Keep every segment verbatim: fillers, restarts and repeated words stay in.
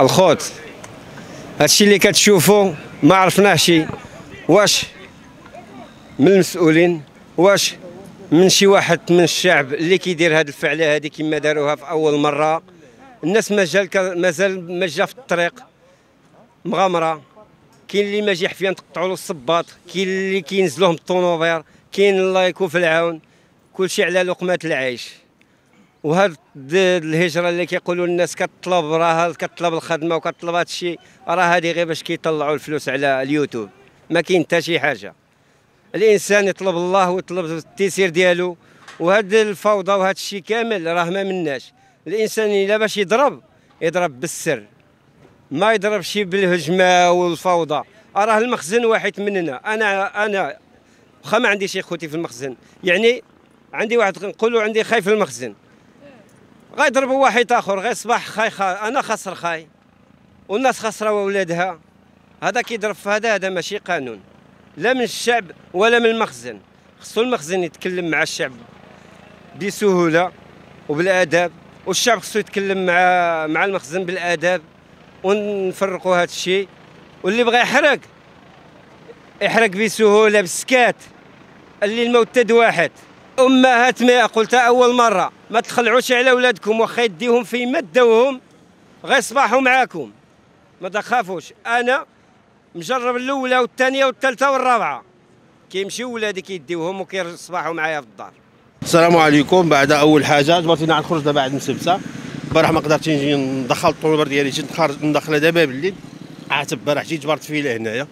الخوت هادشي اللي كتشوفوا ما عرفناهش واش من المسؤولين واش من شي واحد من الشعب اللي كيدير هاد الفعله هادي كما داروها في اول مره. الناس مازال مازال ما جا في الطريق مغامره، كاين اللي ماجي حفيان تقطعوا له الصباط، كاين اللي كينزلوهم الطونوبير، كاين الله يكون في العون كلشي على لقمه العيش. وهاد الهجره اللي كيقولوا الناس كتطلب راه كتطلب الخدمه وكتطلب هذا الشيء، راه هذه غير باش كيطلعوا الفلوس على اليوتيوب، ما كاين حتى شي حاجه. الانسان يطلب الله ويطلب التيسير ديالو، وهاد الفوضى وهذا الشيء كامل راه ما مناش. الانسان الا باش يضرب يضرب بالسر، ما يضربش بالهجمه والفوضى. راه المخزن واحد مننا، انا انا واخا ما عنديش اخوتي في المخزن، يعني عندي واحد نقولوا عندي خاي في المخزن، غيضربوا واحد اخر، غير صباح خاي خاي انا خسر خاي والناس خسره وولادها. هذا كيضرب في هذا، هذا ماشي قانون لا من الشعب ولا من المخزن. خصو المخزن يتكلم مع الشعب بسهوله وبالاداب، والشعب خصو يتكلم مع مع المخزن بالاداب، ونفرقوا هذا الشيء. واللي بغى يحرق يحرق بسهوله بسكات، اللي الموت تد واحد. امهات ما قلتها اول مره، ما تخلعوش على ولادكم واخا يديهم فيما داوهم، غير صباحو معاكم ما تخافوش. انا مجرب الاولى والثانيه والثالثه والرابعه، كيمشيو ولادي كيديوهم وكيصباحوا معايا في الدار. السلام عليكم. بعد اول حاجه جبرتينا على الخروج دابا بعد السبته، البارح ما قدرتش نجي ندخل الطوموبيل ديالي، جيت نخرج ندخلها دابا بالليل، عاد البارح جيت جبرت فيه لهنايا.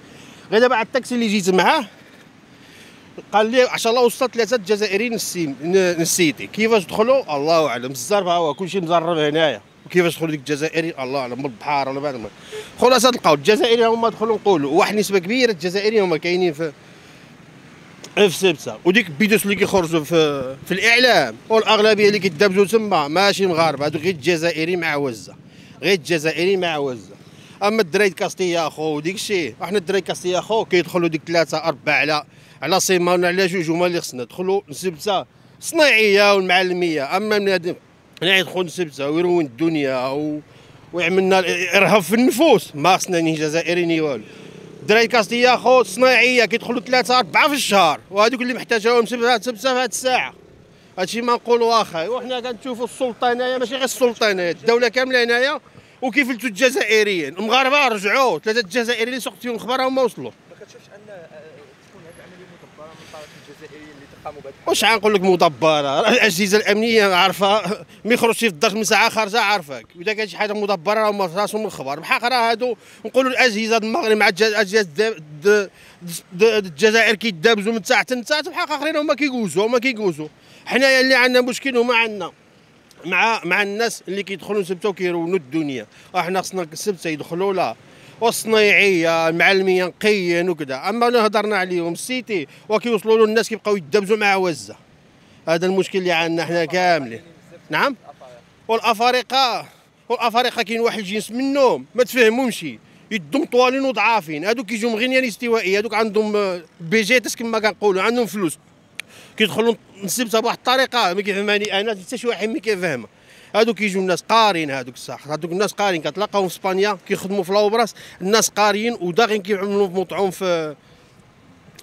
غير دابا على التاكسي اللي جيت معاه قال لي عشان الله وصلت ثلاثه جزائريين نسيتي، كيفاش دخلوا الله اعلم، الزربه هو كلشي مزرب هنايا، وكيفاش دخلوا ديك الجزائري الله اعلم، من البحر ولا بعد. خلاصه لقاو الجزائريين هما دخلوا، نقولوا واحد نسبه كبيره الجزائريين هما كاينين في في سبسه، وديك البيدوس اللي كيخرجوا في في الاعلام والاغلبيه اللي كيدبزوا تما ماشي مغاربه، هذوك غير الجزائري مع وزه، غير الجزائري مع وزه. اما الدراري كاستيا خو وديك الشيء، احنا الدراري كاستيا خو كيدخلوا ديك ثلاثه اربعه على على سيمانه على جوج، هما اللي خصنا ندخلوا نسبسه صناعيه والمعلميه. اما من هذا هنا يدخل نسبسه ويرون الدنيا و... ويعملنا الارهاب في النفوس، ما خصنا ني جزائري ني والو. الدراري كاستيا خو صناعيه كيدخلوا ثلاثه اربعه في الشهر، وهذوك اللي محتاجاهم سبسه سبسه في هذه الساعه. هادشي ما نقولوا واخا، وحنا كنشوفوا السلطه هنايا ماشي غير السلطه هنايا، الدوله كامله هنايا وكيفلتوا الجزائريين، المغاربه رجعوا، ثلاثه الجزائريين اللي سقط فيهم الخبر هما وصلوا. ما كتشوفش ان تكون هذه العمليه مدبره من طرف الجزائريين اللي تقاموا بهذا؟ واش غنقول لك مدبره؟ راه الاجهزه الامنيه عارفه، ما يخرجش في الضغط من ساعه خارجه عارفاك، واذا كانت شي حاجه مدبره راه هما في راسهم الخبر. بحق راه هادو نقولوا الاجهزه المغرب مع الاجهزه الجزائر كيدابزوا من ساعه لساعه، بحق اخرين هما كيجوزوا هما كيجوزوا. حنايا اللي عندنا مشكل هما عندنا مع مع الناس اللي كيدخلوا سبته وكيرونوا الدنيا، احنا خصنا سبته يدخلوا لا والصنايعيه المعلميه نقيين وكذا. اما انا هضرنا عليهم السيتي وكيوصلوا له الناس كيبقاو يدبزوا مع وزه، هذا المشكل اللي عندنا حنا كاملين. نعم، والافارقه والافارقه كاين واحد الجنس منهم ما تفهمهمش، يدهم طوالين وضعافين، هذوك كيجيو مغنيين استوائيه، هذوك عندهم بيجيتس كما كنقولوا، عندهم فلوس كيدخلوا نسبتها بواحد الطريقه ما كيفهماني انا حتى شي واحد ما كيفهمها. هادوك كيجيو الناس قارين، هادوك الصح هادوك الناس قارين، كتلاقاهم في اسبانيا كيخدموا في لاوبراس، الناس قارين وداغين كيعملوا في مطعم في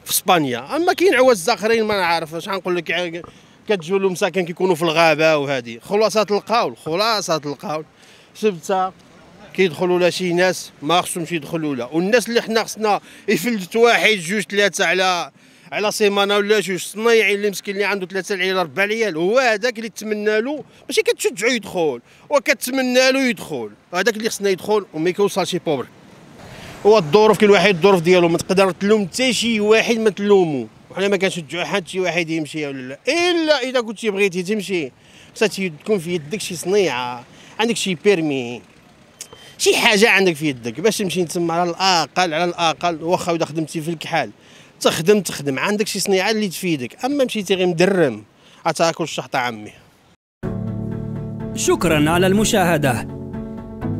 في اسبانيا. اما كاين عواز اخرين ما نعرفش غنقول لك، كتجيو لهم ساكن كيكونوا في الغابه وهادي. خلاصه القول خلاصه القول سبتها كيدخلوا لها شي ناس ما خصهمش يدخلوا لها، والناس اللي حنا خصنا يفلت واحد جوج ثلاثه على على سيمانه ولا جوج، الصنايعي اللي مسكين اللي عنده ثلاثه العيال اربع عيال هو هذاك اللي تمنى له، ماشي كتشجعو يدخل وكتمنى له يدخل، هذاك اللي خصنا يدخل وما كيوصلش بوبر. هو الظروف كل واحد الظروف ديالو، ما تقدر تلوم حتى شي واحد ما تلومو، وحنا ما كنشجعو حتى شي واحد يمشي ولا لا، الا اذا كنتي بغيتي تمشي خصها تكون في يدك شي صنيعه، عندك شي بيرمي شي حاجه عندك في يدك باش تمشي تما، على الاقل على الاقل واخا اذا خدمتي في الكحال تخدم تخدم عندك شي صنيعه اللي تفيدك. اما مشيتي غير مدرم عتاكل الشحطه عمي. شكرا على المشاهده.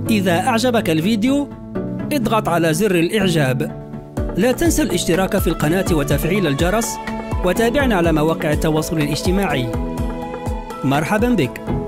اذا اعجبك الفيديو اضغط على زر الاعجاب، لا تنسى الاشتراك في القناه وتفعيل الجرس، وتابعنا على مواقع التواصل الاجتماعي. مرحبا بك.